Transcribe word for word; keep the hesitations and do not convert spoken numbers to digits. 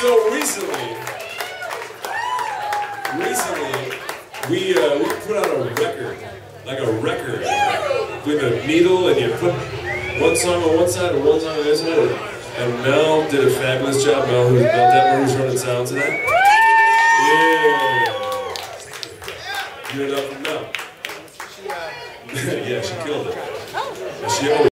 So recently, recently we uh, we put out a record, like a record, with a needle, and you put one song on one side and one song on the other side. And Mel did a fabulous job. Mel, who's Mel Detmer, who's running sound today. Yeah, give it up for Mel. Yeah, she killed it. And she always